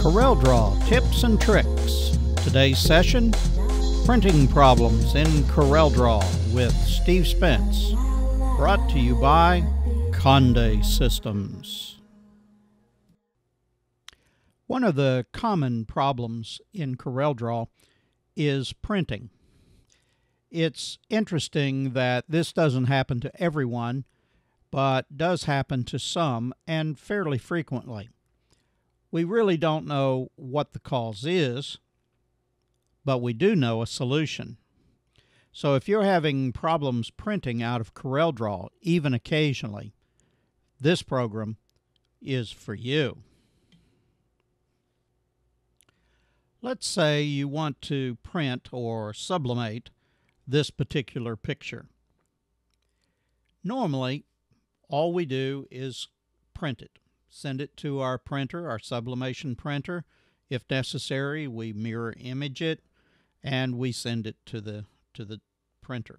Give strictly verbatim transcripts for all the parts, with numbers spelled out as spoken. CorelDraw Tips and Tricks. Today's session, Printing Problems in CorelDraw with Steve Spence. Brought to you by Conde Systems. One of the common problems in CorelDraw is printing. It's interesting that this doesn't happen to everyone, but does happen to some and fairly frequently. We really don't know what the cause is, but we do know a solution. So if you're having problems printing out of CorelDraw, even occasionally, this program is for you. Let's say you want to print or sublimate this particular picture. Normally, all we do is print it. Send it to our printer, our sublimation printer. If necessary, we mirror image it and we send it to the to the printer.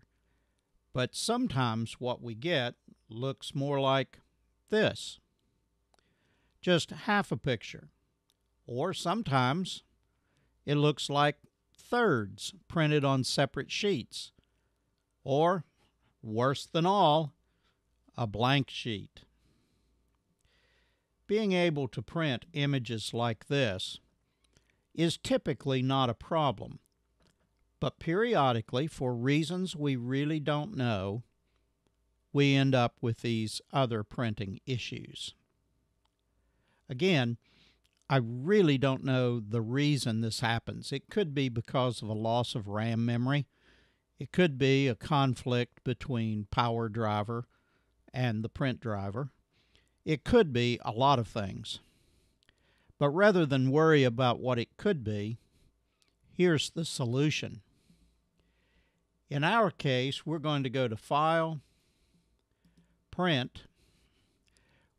But sometimes what we get looks more like this. Just half a picture. Or sometimes it looks like thirds printed on separate sheets. Or, worse than all, a blank sheet. Being able to print images like this is typically not a problem, but periodically, for reasons we really don't know, we end up with these other printing issues. Again, I really don't know the reason this happens. It could be because of a loss of RAM memory. It could be a conflict between PowerDriver and the print driver. It could be a lot of things. But rather than worry about what it could be, here's the solution. In our case, we're going to go to File, Print.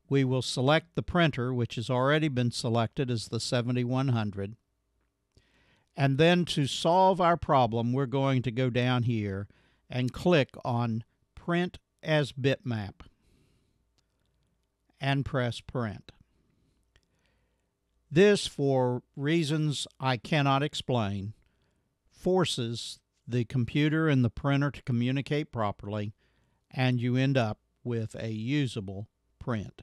We will select the printer, which has already been selected as the seventy-one hundred. And then to solve our problem, we're going to go down here and click on Print as Bitmap and press print. This, for reasons I cannot explain, forces the computer and the printer to communicate properly, and you end up with a usable print.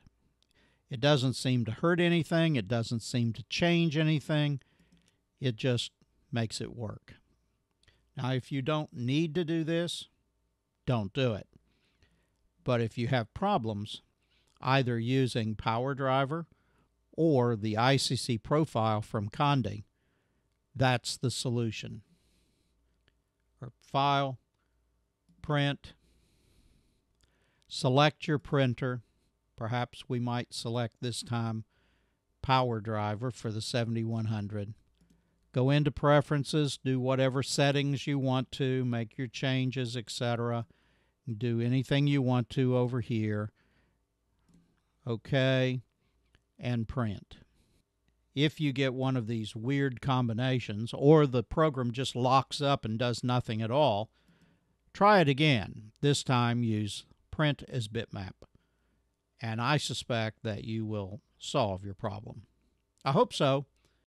It doesn't seem to hurt anything. It doesn't seem to change anything. It just makes it work. Now, if you don't need to do this, don't do it. But if you have problems, either using PowerDriver or the I C C profile from Conde, that's the solution. Or File, Print, select your printer. Perhaps we might select this time PowerDriver for the seventy-one hundred. Go into Preferences, do whatever settings you want to, make your changes, et cetera. Do anything you want to over here. OK, and print. If you get one of these weird combinations, or the program just locks up and does nothing at all, try it again. This time use Print as Bitmap. And I suspect that you will solve your problem. I hope so.